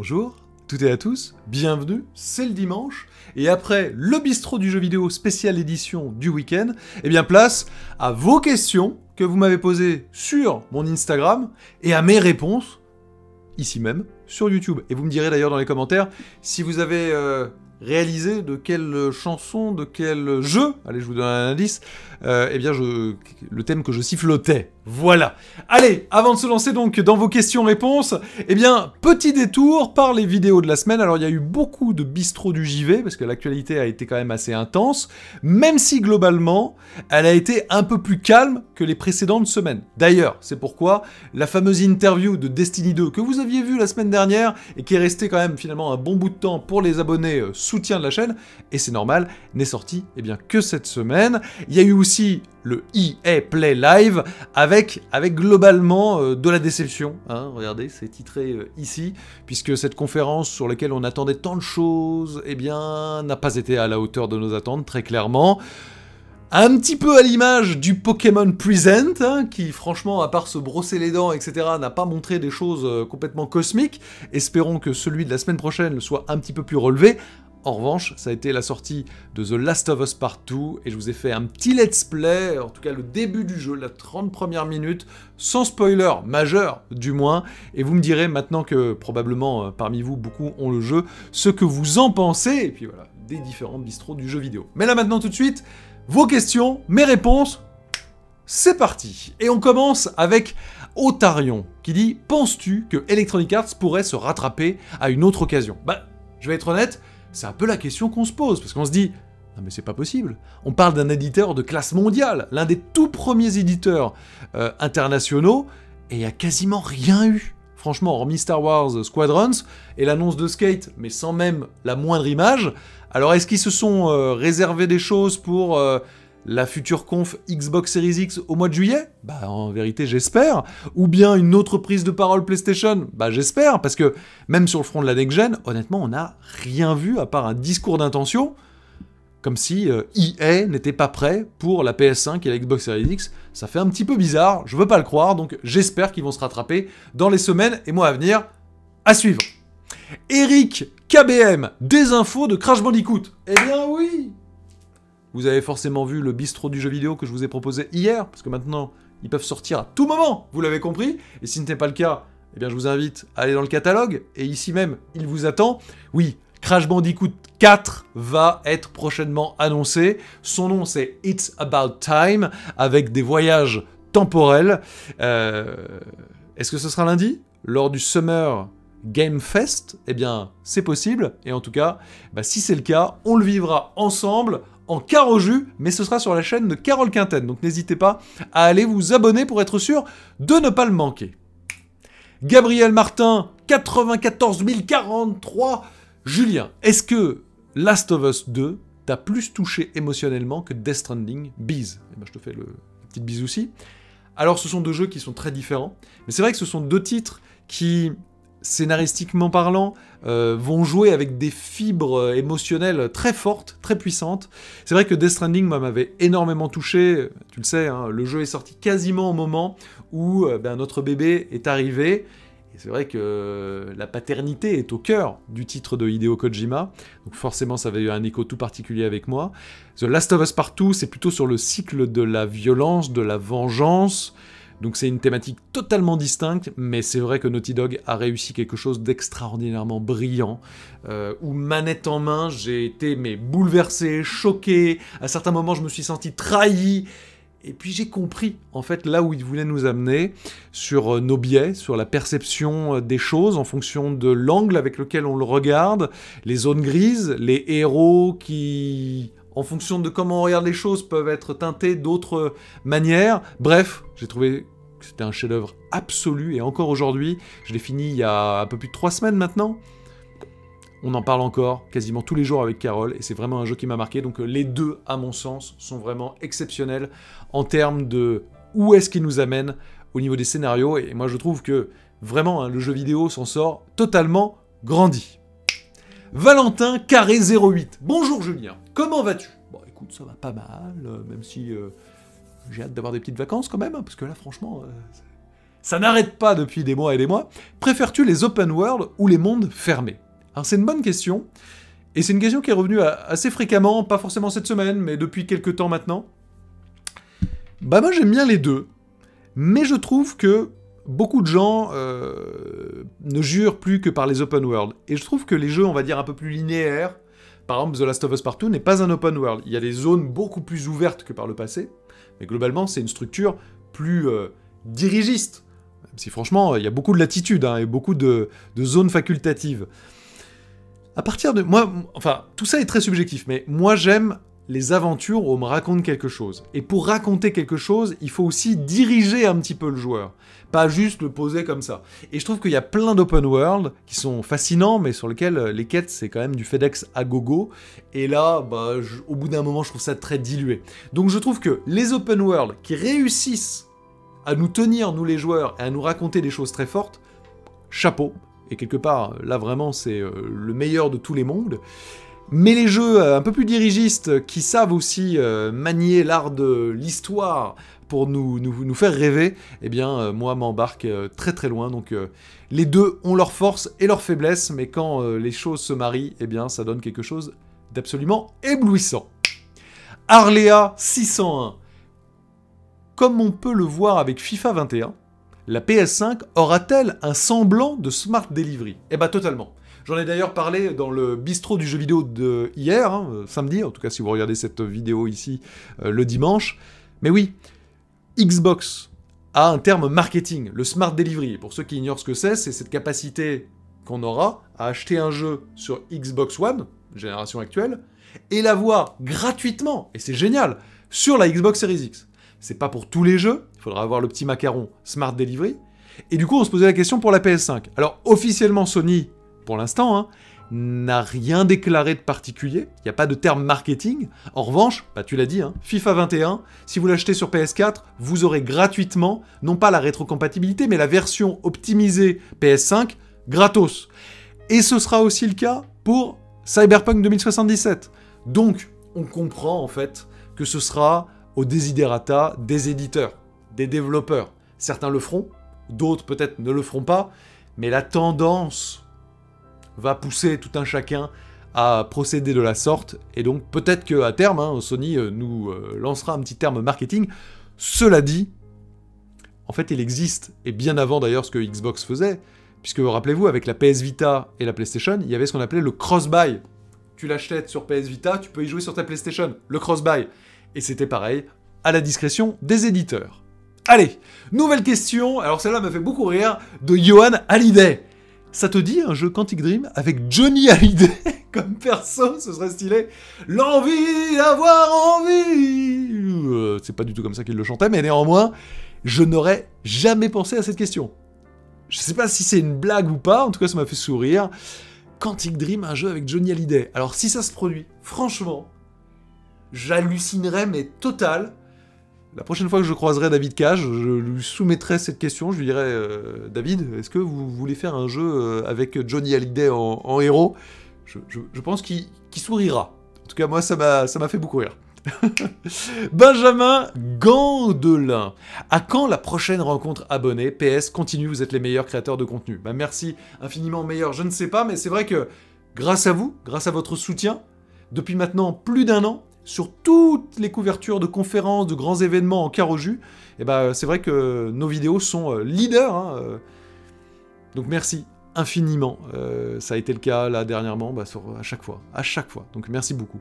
Bonjour, toutes et à tous, bienvenue, c'est le dimanche, et après le bistrot du jeu vidéo spécial édition du week-end, eh bien place à vos questions que vous m'avez posées sur mon Instagram, et à mes réponses, ici même, sur YouTube. Et vous me direz d'ailleurs dans les commentaires si vous avez... réalisé de quelle chanson, de quel jeu, allez je vous donne un indice, eh bien le thème que je sifflotais, voilà. Allez, avant de se lancer donc dans vos questions-réponses, eh bien petit détour par les vidéos de la semaine. Alors il y a eu beaucoup de bistrots du JV, parce que l'actualité a été quand même assez intense, même si globalement, elle a été un peu plus calme que les précédentes semaines. D'ailleurs, c'est pourquoi la fameuse interview de Destiny 2 que vous aviez vue la semaine dernière, et qui est restée quand même finalement un bon bout de temps pour les abonnés soutien de la chaîne, et c'est normal, n'est sorti eh bien, que cette semaine. Il y a eu aussi le EA Play Live, avec globalement de la déception, hein, regardez, c'est titré ici, puisque cette conférence sur laquelle on attendait tant de choses, eh bien, n'a pas été à la hauteur de nos attentes, très clairement. Un petit peu à l'image du Pokémon Present, hein, qui franchement, à part se brosser les dents, etc., n'a pas montré des choses complètement cosmiques. Espérons que celui de la semaine prochaine soit un petit peu plus relevé. En revanche, ça a été la sortie de The Last of Us Part 2, et je vous ai fait un petit let's play, en tout cas le début du jeu, la 30 première minute, sans spoiler majeur du moins, et vous me direz maintenant que probablement parmi vous, beaucoup ont le jeu, ce que vous en pensez, et puis voilà, des différents bistrots du jeu vidéo. Mais là maintenant tout de suite, vos questions, mes réponses, c'est parti. Et on commence avec Otarion, qui dit « Penses-tu que Electronic Arts pourrait se rattraper à une autre occasion ?» Bah, je vais être honnête, c'est un peu la question qu'on se pose, parce qu'on se dit « Non mais c'est pas possible, on parle d'un éditeur de classe mondiale, l'un des tout premiers éditeurs internationaux, et il n'y a quasiment rien eu. » Franchement, hormis Star Wars Squadrons et l'annonce de Skate, mais sans même la moindre image. Alors est-ce qu'ils se sont réservés des choses pour la future conf Xbox Series X au mois de juillet? Bah en vérité j'espère. Ou bien une autre prise de parole PlayStation? Bah j'espère, parce que même sur le front de la next-gen, honnêtement on n'a rien vu à part un discours d'intention, comme si EA n'était pas prêt pour la PS5 et la Xbox Series X. Ça fait un petit peu bizarre, je veux pas le croire, donc j'espère qu'ils vont se rattraper dans les semaines et mois à venir. À suivre. Eric KBM, des infos de Crash Bandicoot. Eh bien oui, vous avez forcément vu le bistrot du jeu vidéo que je vous ai proposé hier, parce que maintenant, ils peuvent sortir à tout moment, vous l'avez compris, et si ce n'est pas le cas, eh bien je vous invite à aller dans le catalogue, et ici même, il vous attend. Oui, Crash Bandicoot 4 va être prochainement annoncé. Son nom, c'est It's About Time, avec des voyages temporels. Est-ce que ce sera lundi, lors du Summer Game Fest? Eh bien, c'est possible. Et en tout cas, bah, si c'est le cas, on le vivra ensemble, en quart au jus, mais ce sera sur la chaîne de Carole Quintaine. Donc n'hésitez pas à aller vous abonner pour être sûr de ne pas le manquer. Gabriel Martin, 94 043... Julien, est-ce que Last of Us 2 t'a plus touché émotionnellement que Death Stranding? Bise. Eh ben, je te fais le petit bise aussi. Alors, ce sont deux jeux qui sont très différents, mais c'est vrai que ce sont deux titres qui, scénaristiquement parlant, vont jouer avec des fibres émotionnelles très fortes, très puissantes. C'est vrai que Death Stranding m'avait énormément touché, tu le sais, hein, le jeu est sorti quasiment au moment où notre bébé est arrivé. C'est vrai que la paternité est au cœur du titre de Hideo Kojima, donc forcément ça avait eu un écho tout particulier avec moi. The Last of Us Part 2, c'est plutôt sur le cycle de la violence, de la vengeance, donc c'est une thématique totalement distincte, mais c'est vrai que Naughty Dog a réussi quelque chose d'extraordinairement brillant, où manette en main, j'ai été mais bouleversé, choqué, à certains moments je me suis senti trahi. Et puis j'ai compris, en fait, là où il voulait nous amener, sur nos biais, sur la perception des choses, en fonction de l'angle avec lequel on le regarde, les zones grises, les héros qui, en fonction de comment on regarde les choses, peuvent être teintés d'autres manières. Bref, j'ai trouvé que c'était un chef-d'œuvre absolu, et encore aujourd'hui, je l'ai fini il y a un peu plus de 3 semaines maintenant. On en parle encore quasiment tous les jours avec Carole, et c'est vraiment un jeu qui m'a marqué, donc les deux, à mon sens, sont vraiment exceptionnels en termes de où est-ce qu'ils nous amènent au niveau des scénarios, et moi je trouve que, vraiment, hein, le jeu vidéo s'en sort totalement grandi. Valentin Carré 08, bonjour Julien, comment vas-tu? Bon écoute, ça va pas mal, même si j'ai hâte d'avoir des petites vacances quand même, hein, parce que là franchement... ça n'arrête pas depuis des mois et des mois, préfères-tu les open world ou les mondes fermés? Alors c'est une bonne question, et c'est une question qui est revenue assez fréquemment, pas forcément cette semaine, mais depuis quelques temps maintenant. Bah moi j'aime bien les deux, mais je trouve que beaucoup de gens ne jurent plus que par les open world, et je trouve que les jeux, on va dire, un peu plus linéaires, par exemple The Last of Us Part 2 n'est pas un open world, il y a des zones beaucoup plus ouvertes que par le passé, mais globalement c'est une structure plus dirigiste, même si franchement il y a beaucoup de latitude hein, et beaucoup de zones facultatives. À partir de... moi, enfin, tout ça est très subjectif, mais moi j'aime les aventures où on me raconte quelque chose. Et pour raconter quelque chose, il faut aussi diriger un petit peu le joueur, pas juste le poser comme ça. Et je trouve qu'il y a plein d'open world qui sont fascinants, mais sur lesquels les quêtes, c'est quand même du FedEx à gogo. Et là, bah, au bout d'un moment, je trouve ça très dilué. Donc je trouve que les open world qui réussissent à nous tenir, nous les joueurs, et à nous raconter des choses très fortes, chapeau. Et quelque part, là vraiment, c'est le meilleur de tous les mondes. Mais les jeux un peu plus dirigistes, qui savent aussi manier l'art de l'histoire pour nous faire rêver, eh bien, moi, m'embarque très très loin. Donc, les deux ont leurs forces et leurs faiblesses, mais quand les choses se marient, eh bien, ça donne quelque chose d'absolument éblouissant. Arléa 601. Comme on peut le voir avec FIFA 21, la PS5 aura-t-elle un semblant de Smart Delivery? Eh bien, totalement. J'en ai d'ailleurs parlé dans le bistrot du jeu vidéo de hier, hein, samedi, en tout cas si vous regardez cette vidéo ici le dimanche. Mais oui, Xbox a un terme marketing, le Smart Delivery. Pour ceux qui ignorent ce que c'est cette capacité qu'on aura à acheter un jeu sur Xbox One, génération actuelle, et l'avoir gratuitement, et c'est génial, sur la Xbox Series X. C'est pas pour tous les jeux, il faudra avoir le petit macaron Smart Delivery. Et du coup, on se posait la question pour la PS5. Alors, officiellement, Sony... pour l'instant, n'a rien déclaré de particulier, il n'y a pas de terme marketing. En revanche, bah, tu l'as dit, hein, FIFA 21, si vous l'achetez sur PS4, vous aurez gratuitement, non pas la rétrocompatibilité, mais la version optimisée PS5, gratos. Et ce sera aussi le cas pour Cyberpunk 2077. Donc, on comprend en fait que ce sera au desiderata des éditeurs, des développeurs. Certains le feront, d'autres peut-être ne le feront pas, mais la tendance... va pousser tout un chacun à procéder de la sorte, et donc peut-être qu'à terme, hein, Sony nous lancera un petit terme marketing. Cela dit, en fait il existe, et bien avant d'ailleurs ce que Xbox faisait, puisque rappelez-vous, avec la PS Vita et la PlayStation, il y avait ce qu'on appelait le cross-buy. Tu l'achetais sur PS Vita, tu peux y jouer sur ta PlayStation, le cross-buy. Et c'était pareil, à la discrétion des éditeurs. Allez, nouvelle question, alors celle-là m'a fait beaucoup rire, de Johnny Hallyday. Ça te dit un jeu Quantic Dream avec Johnny Hallyday comme perso? Ce serait stylé. L'envie d'avoir envie. C'est pas du tout comme ça qu'il le chantait, mais néanmoins, je n'aurais jamais pensé à cette question. Je sais pas si c'est une blague ou pas, en tout cas ça m'a fait sourire. Quantic Dream, un jeu avec Johnny Hallyday. Alors si ça se produit, franchement, j'hallucinerais mais total. La prochaine fois que je croiserai David Cage, je lui soumettrai cette question, je lui dirai « David, est-ce que vous voulez faire un jeu avec Johnny Hallyday en héros ?» je pense qu'il sourira. En tout cas, moi, ça m'a fait beaucoup rire. Benjamin Gandelin. À quand la prochaine rencontre abonnée? PS, continue, vous êtes les meilleurs créateurs de contenu. Bah, merci infiniment meilleur, je ne sais pas, mais c'est vrai que grâce à vous, grâce à votre soutien, depuis maintenant plus d'un an, sur toutes les couvertures de conférences, de grands événements en carreau jus, et bah, c'est vrai que nos vidéos sont leaders. Hein. Donc merci infiniment. Ça a été le cas là dernièrement, bah, à chaque fois. Donc merci beaucoup.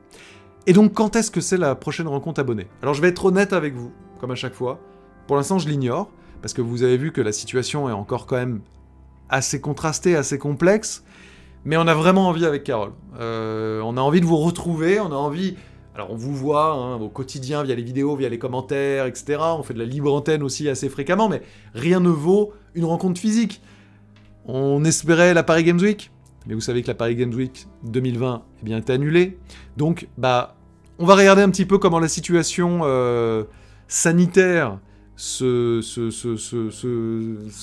Et donc quand est-ce que c'est la prochaine rencontre abonnée? Alors je vais être honnête avec vous, comme à chaque fois. Pour l'instant je l'ignore, parce que vous avez vu que la situation est encore quand même assez contrastée, assez complexe. Mais on a vraiment envie avec Carole. On a envie de vous retrouver, on a envie... Alors on vous voit hein, au quotidien via les vidéos, via les commentaires, etc. On fait de la libre antenne aussi assez fréquemment, mais rien ne vaut une rencontre physique. On espérait la Paris Games Week, mais vous savez que la Paris Games Week 2020 eh bien, est annulée. Donc bah, on va regarder un petit peu comment la situation sanitaire se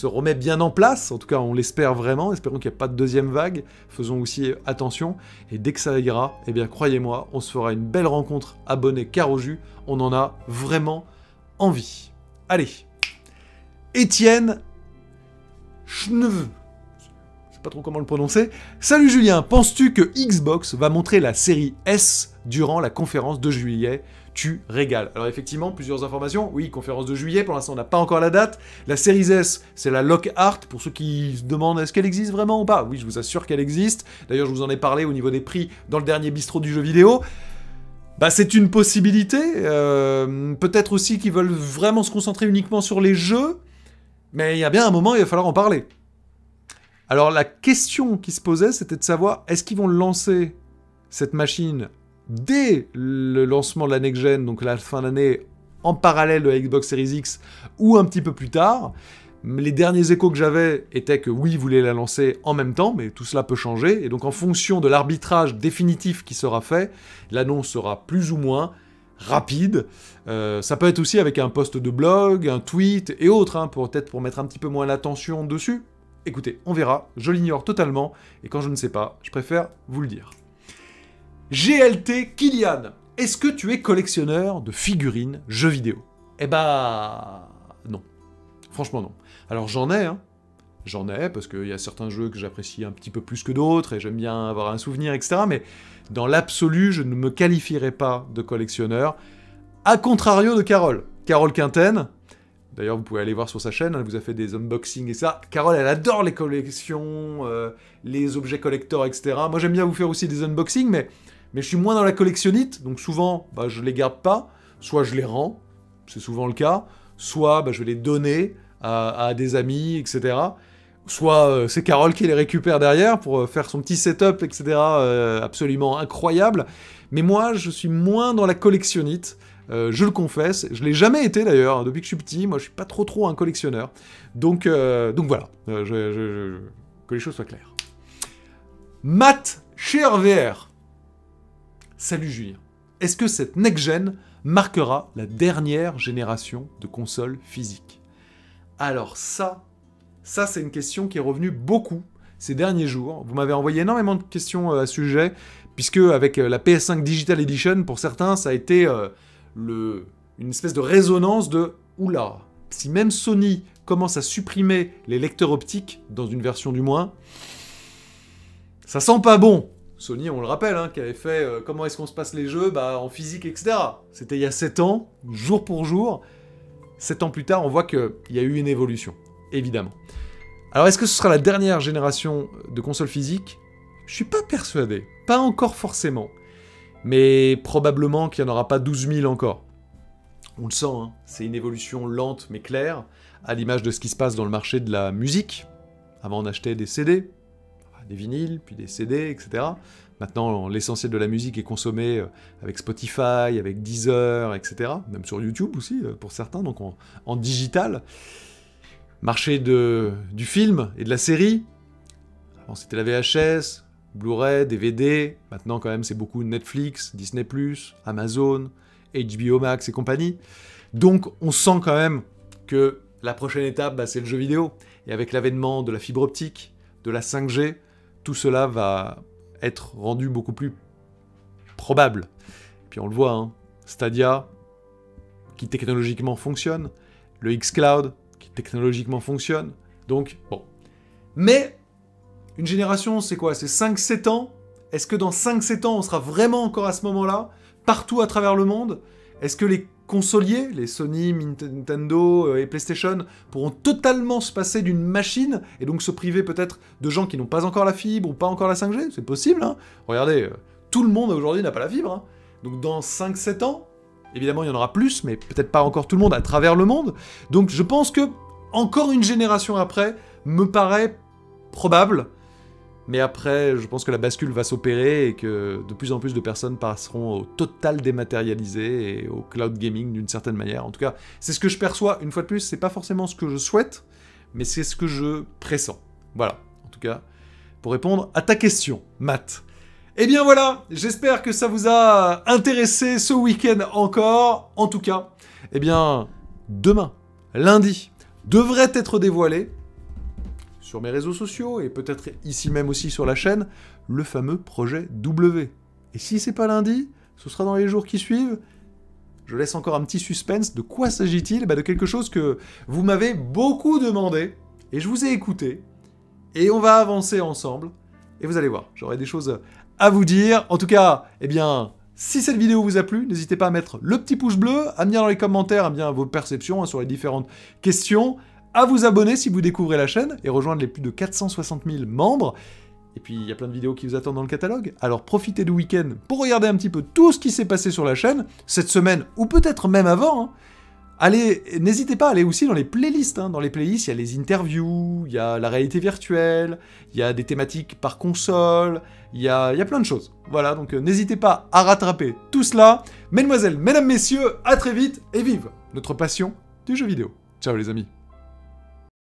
remet bien en place. En tout cas, on l'espère vraiment. Espérons qu'il n'y a pas de deuxième vague. Faisons aussi attention. Et dès que ça ira, eh bien, croyez-moi, on se fera une belle rencontre abonnée car au jus. On en a vraiment envie. Allez. Étienne Schneve. Je sais pas trop comment le prononcer. Salut Julien, penses-tu que Xbox va montrer la série S durant la conférence de juillet ? Tu régales. Alors effectivement, plusieurs informations. Oui, conférence de juillet, pour l'instant on n'a pas encore la date. La série S, c'est la Lockhart, pour ceux qui se demandent est-ce qu'elle existe vraiment ou pas. Oui, je vous assure qu'elle existe. D'ailleurs, je vous en ai parlé au niveau des prix dans le dernier bistrot du jeu vidéo. Bah c'est une possibilité. Peut-être aussi qu'ils veulent vraiment se concentrer uniquement sur les jeux. Mais il y a bien un moment, il va falloir en parler. Alors la question qui se posait, c'était de savoir est-ce qu'ils vont lancer cette machine dès le lancement de la next-gen, donc la fin d'année, en parallèle de la Xbox Series X, ou un petit peu plus tard. Les derniers échos que j'avais étaient que oui, ils voulaient la lancer en même temps, mais tout cela peut changer, et donc en fonction de l'arbitrage définitif qui sera fait, l'annonce sera plus ou moins rapide. Ça peut être aussi avec un post de blog, un tweet, et autres, hein, peut-être pour mettre un petit peu moins l'attention dessus. Écoutez, on verra, je l'ignore totalement, et quand je ne sais pas, je préfère vous le dire. GLT Kylian, est-ce que tu es collectionneur de figurines jeux vidéo? Eh bah... non. Franchement non. Alors j'en ai, hein. J'en ai, parce qu'il y a certains jeux que j'apprécie un petit peu plus que d'autres, et j'aime bien avoir un souvenir, etc. Mais dans l'absolu, je ne me qualifierais pas de collectionneur. A contrario de Carole. Carole Quintaine, d'ailleurs vous pouvez aller voir sur sa chaîne, elle vous a fait des unboxings et ça. Carole, elle adore les collections, les objets collectors, etc. Moi j'aime bien vous faire aussi des unboxings, mais je suis moins dans la collectionnite, donc souvent, bah, je les garde pas, soit je les rends, c'est souvent le cas, soit bah, je vais les donner à des amis, etc. Soit c'est Carole qui les récupère derrière pour faire son petit setup, etc. Absolument incroyable. Mais moi, je suis moins dans la collectionnite, je le confesse. Je l'ai jamais été d'ailleurs, hein, depuis que je suis petit, moi je suis pas trop un collectionneur. Donc voilà, que les choses soient claires. Matt Chervr. Salut Julien, est-ce que cette next-gen marquera la dernière génération de consoles physiques? Alors ça c'est une question qui est revenue beaucoup ces derniers jours. Vous m'avez envoyé énormément de questions à ce sujet, puisque avec la PS5 Digital Edition, pour certains, ça a été une espèce de résonance de « Oula, si même Sony commence à supprimer les lecteurs optiques, dans une version du moins, ça sent pas bon !» Sony, on le rappelle, hein, qui avait fait comment est-ce qu'on se passe les jeux bah, en physique, etc. C'était il y a 7 ans, jour pour jour. 7 ans plus tard, on voit qu'il y a eu une évolution, évidemment. Alors, est-ce que ce sera la dernière génération de consoles physiques? Je suis pas persuadé, pas encore forcément. Mais probablement qu'il n'y en aura pas 12 000 encore. On le sent, hein, c'est une évolution lente mais claire, à l'image de ce qui se passe dans le marché de la musique. Avant, on achetait des CD, des vinyles, puis des CD, etc. Maintenant, l'essentiel de la musique est consommé avec Spotify, avec Deezer, etc. Même sur YouTube aussi, pour certains, donc en digital. Marché du film et de la série. Avant, c'était la VHS, Blu-ray, DVD. Maintenant, quand même, c'est beaucoup Netflix, Disney+, Amazon, HBO Max et compagnie. Donc, on sent quand même que la prochaine étape, bah, c'est le jeu vidéo. Et avec l'avènement de la fibre optique, de la 5G, tout cela va être rendu beaucoup plus probable. Et puis on le voit, hein, Stadia, qui technologiquement fonctionne, le xCloud, qui technologiquement fonctionne, donc bon. Mais, une génération, c'est quoi? C'est 5-7 ans? Est-ce que dans 5-7 ans, on sera vraiment encore à ce moment-là, partout à travers le monde? Est-ce que les consoliers, les Sony, Nintendo et PlayStation, pourront totalement se passer d'une machine, et donc se priver peut-être de gens qui n'ont pas encore la fibre, ou pas encore la 5G, c'est possible, hein. Regardez, tout le monde aujourd'hui n'a pas la fibre, hein. Donc dans 5-7 ans, évidemment il y en aura plus, mais peut-être pas encore tout le monde à travers le monde, donc je pense que, encore une génération après, me paraît probable, mais après, je pense que la bascule va s'opérer et que de plus en plus de personnes passeront au total dématérialisé et au cloud gaming d'une certaine manière. En tout cas, c'est ce que je perçois, une fois de plus, c'est pas forcément ce que je souhaite, mais c'est ce que je pressens. Voilà, en tout cas, pour répondre à ta question, Matt. Eh bien voilà, j'espère que ça vous a intéressé ce week-end encore. En tout cas, eh bien, demain, lundi, devrait être dévoilé sur mes réseaux sociaux, et peut-être ici même aussi sur la chaîne, le fameux projet W. Et si c'est pas lundi, ce sera dans les jours qui suivent. Je laisse encore un petit suspense. De quoi s'agit-il? Bah de quelque chose que vous m'avez beaucoup demandé, et et je vous ai écouté, et on va avancer ensemble, et vous allez voir, j'aurai des choses à vous dire. En tout cas, eh bien, si cette vidéo vous a plu, n'hésitez pas à mettre le petit pouce bleu, à me dire dans les commentaires eh bien, vos perceptions hein, sur les différentes questions, à vous abonner si vous découvrez la chaîne, et rejoindre les plus de 460 000 membres. Et puis, il y a plein de vidéos qui vous attendent dans le catalogue. Alors, profitez du week-end pour regarder un petit peu tout ce qui s'est passé sur la chaîne, cette semaine, ou peut-être même avant. Hein. Allez, n'hésitez pas à aller aussi dans les playlists. Hein. Dans les playlists, il y a les interviews, il y a la réalité virtuelle, il y a des thématiques par console, il y a plein de choses. Voilà, donc n'hésitez pas à rattraper tout cela. Mesdames, messieurs, à très vite, et vive notre passion du jeu vidéo. Ciao les amis.